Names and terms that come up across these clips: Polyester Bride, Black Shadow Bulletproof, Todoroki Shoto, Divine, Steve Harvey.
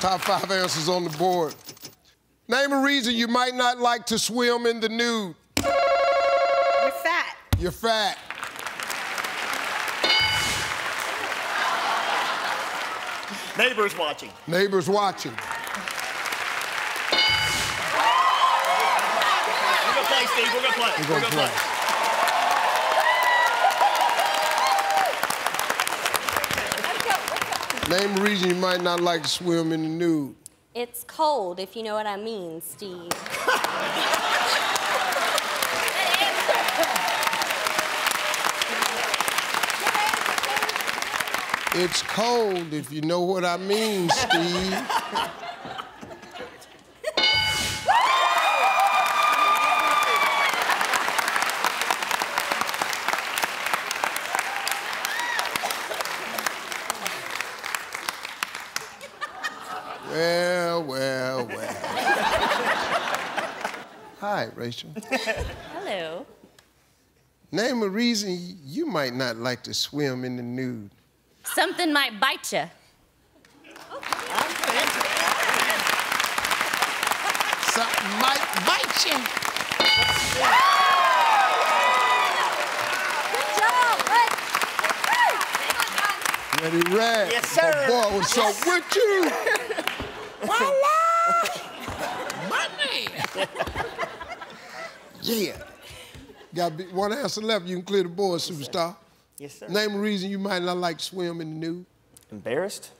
Top five answers on the board. Name a reason you might not like to swim in the nude. You're fat. You're fat. Neighbors watching. Neighbors watching. We're gonna play, Steve. We're gonna play. We're gonna play. Name a reason you might not like to swim in the nude. It's cold, if you know what I mean, Steve. It's cold, if you know what I mean, Steve. Well, well, well. Hi, Rachel. Hello. Name a reason you might not like to swim in the nude. Something might bite you. Something might bite you. Good job, Red. Ready, Red. Yes, sir. My boy, what's up with you? Yeah. Got one answer left. You can clear the board, superstar. Yes, sir. Name a reason you might not like to swim in the nude. Embarrassed.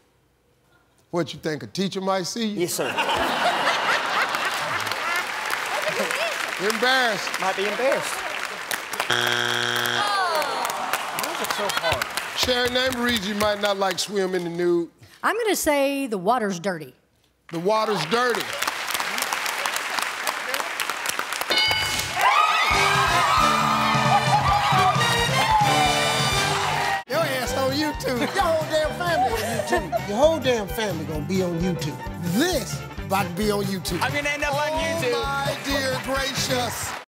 What you think, a teacher might see you? Yes, sir. Embarrassed. Might be embarrassed. Oh. Those are so hard. Sharon, name a reason you might not like to swim in the nude. I'm gonna say the water's dirty. The water's dirty. Your whole damn family on YouTube. Your whole damn family gonna be on YouTube. This about to be on YouTube. I'm gonna end up on YouTube. Oh my dear gracious.